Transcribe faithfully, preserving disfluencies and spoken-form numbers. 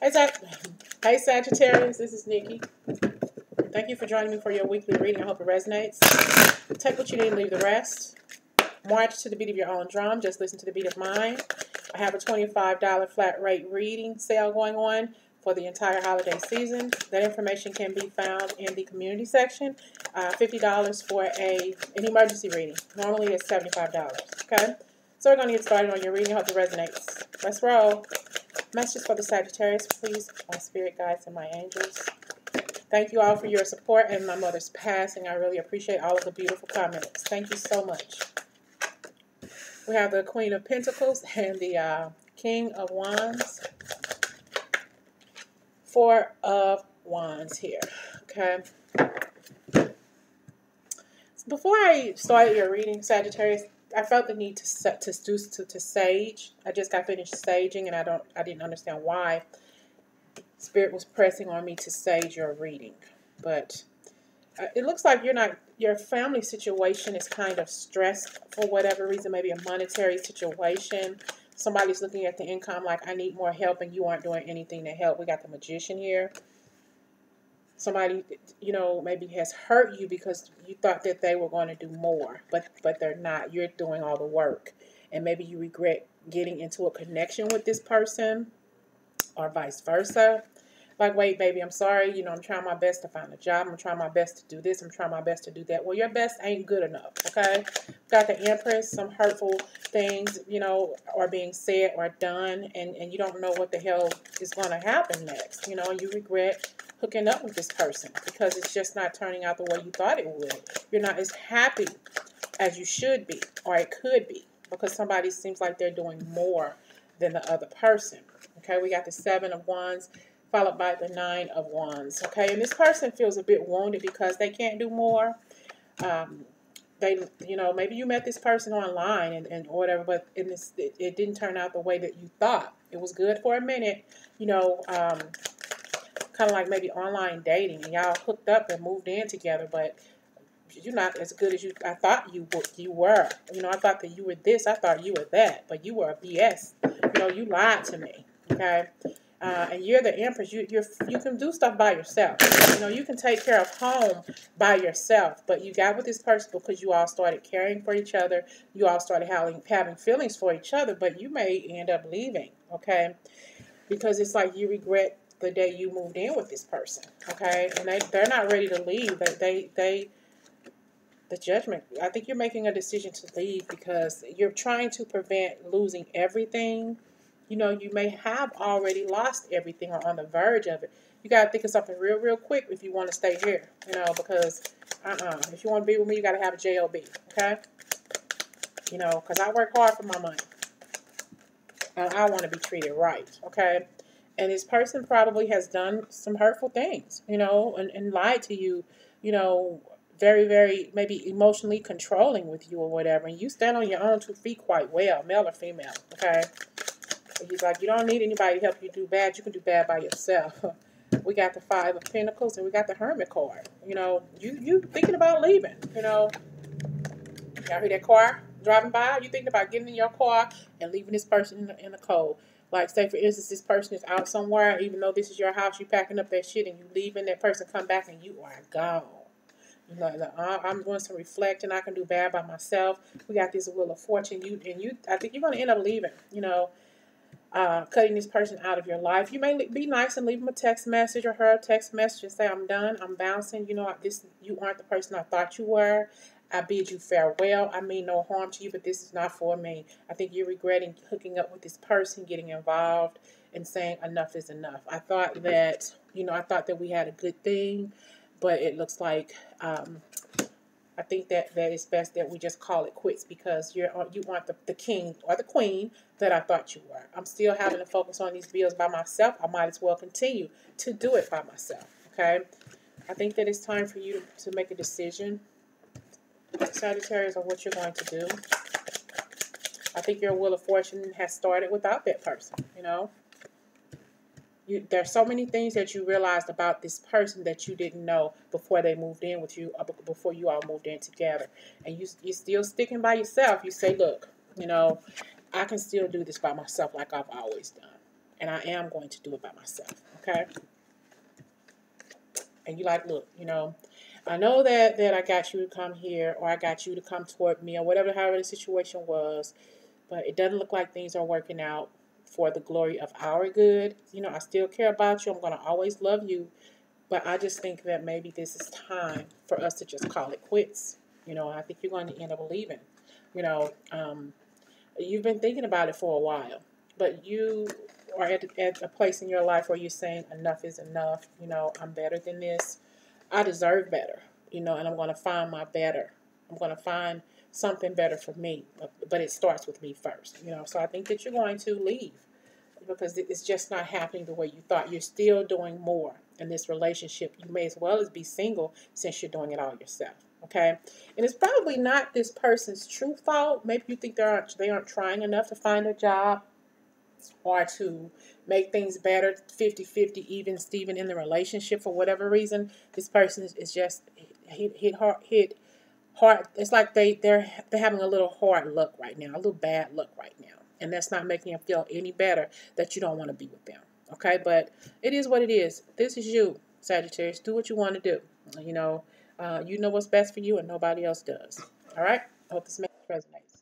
Hi, Sag Hi Sagittarius, this is Nikki. Thank you for joining me for your weekly reading. I hope it resonates. Take what you need and leave the rest. March to the beat of your own drum. Just listen to the beat of mine. I have a twenty-five dollar flat rate reading sale going on for the entire holiday season. That information can be found in the community section. Uh, fifty dollars for a, an emergency reading. Normally it's seventy-five dollars. Okay? So we're going to get started on your reading. I hope it resonates. Let's roll. Messages for the Sagittarius, please. My spirit guides and my angels. Thank you all for your support and my mother's passing. I really appreciate all of the beautiful comments. Thank you so much. We have the Queen of Pentacles and the uh, King of Wands. Four of Wands here. Okay. Before I started your reading, Sagittarius, I felt the need to to to, to sage. I just got finished saging, and I don't I didn't understand why. Spirit was pressing on me to sage your reading, but uh, it looks like you're not. Your family situation is kind of stressed for whatever reason. Maybe a monetary situation. Somebody's looking at the income like, I need more help, and you aren't doing anything to help. We got the Magician here. Somebody, you know, maybe has hurt you because you thought that they were going to do more, but but they're not. You're doing all the work, and maybe you regret getting into a connection with this person. Or vice versa. Like, wait, baby, I'm sorry. You know, I'm trying my best to find a job. I'm trying my best to do this. I'm trying my best to do that. Well, your best ain't good enough, okay? Got the Empress, some hurtful things, you know, are being said or done, and, and you don't know what the hell is going to happen next. You know, you regret hooking up with this person because it's just not turning out the way you thought it would. You're not as happy as you should be, or it could be, because somebody seems like they're doing more than the other person. Okay, we got the Seven of Wands followed by the Nine of Wands. Okay, and this person feels a bit wounded because they can't do more. Um, they, you know, maybe you met this person online and, and whatever, but in this, it, it didn't turn out the way that you thought. It was good for a minute, you know, um, kind of like maybe online dating, and y'all hooked up and moved in together, but you're not as good as you I thought you were, you were. You know, I thought that you were this, I thought you were that, but you were a B S. You know, you lied to me. Okay, uh, and you're the Empress. You you're, you can do stuff by yourself. You know, you can take care of home by yourself. But you got with this person because you all started caring for each other. You all started having having feelings for each other. But you may end up leaving. Okay, because it's like you regret the day you moved in with this person. Okay, and they they're not ready to leave. But they they the judgment. I think you're making a decision to leave because you're trying to prevent losing everything. You know, you may have already lost everything or on the verge of it. You got to think of something real, real quick if you want to stay here, you know, because uh-uh. If you want to be with me, you got to have a job, okay? You know, because I work hard for my money. And I want to be treated right, okay? And this person probably has done some hurtful things, you know, and, and lied to you, you know, very, very, maybe emotionally controlling with you or whatever. And you stand on your own two feet quite well, male or female, okay? He's like, you don't need anybody to help you do bad. You can do bad by yourself. We got the Five of Pentacles and we got the Hermit card. You know, you you thinking about leaving. You know, y'all hear that car driving by? You thinking about getting in your car and leaving this person in the, in the cold. Like, say, for instance, this person is out somewhere. Even though this is your house, you packing up that shit and you leaving. That person come back and you are gone. You know, like, I'm going to reflect and I can do bad by myself. We got this Wheel of Fortune. You and you, I think you're going to end up leaving, you know. Uh, cutting this person out of your life. You may be nice and leave them a text message or her a text message and say, I'm done, I'm bouncing, you know, this, you aren't the person I thought you were. I bid you farewell. I mean no harm to you, but this is not for me. I think you're regretting hooking up with this person, getting involved, and saying enough is enough. I thought that, you know, I thought that we had a good thing, but it looks like, um, I think that, that it's best that we just call it quits because you're you aren't the, the king or the queen that I thought you were. I'm still having to focus on these bills by myself. I might as well continue to do it by myself, okay? I think that it's time for you to make a decision, Sagittarius, on what you're going to do. I think your Wheel of Fortune has started without that person, you know? You, there's so many things that you realized about this person that you didn't know before they moved in with you, before you all moved in together. And you, you're still sticking by yourself. You say, look, you know, I can still do this by myself like I've always done. and I am going to do it by myself, okay? And you like, look, you know, I know that, that I got you to come here, or I got you to come toward me, or whatever, however the situation was, but it doesn't look like things are working out for the glory of our good. You know, I still care about you. I'm going to always love you, but I just think that maybe this is time for us to just call it quits. You know, I think you're going to end up leaving. You know, um, you've been thinking about it for a while, but you are at, at a place in your life where you're saying enough is enough. You know, I'm better than this. I deserve better, you know, and I'm going to find my better. I'm going to find something better for me, but it starts with me first, you know. So I think that you're going to leave because it's just not happening the way you thought. You're still doing more in this relationship. You may as well as be single since you're doing it all yourself, okay? And it's probably not this person's true fault. Maybe you think they aren't, they aren't trying enough to find a job or to make things better, fifty fifty, even Steven in the relationship for whatever reason. This person is just hit, hit hard, hit hard. It's like they, they're, they're having a little hard luck right now, a little bad luck right now. And that's not making them feel any better that you don't want to be with them, okay? But it is what it is. This is you, Sagittarius. Do what you want to do. You know, uh, you know what's best for you and nobody else does, all right? I hope this message resonates.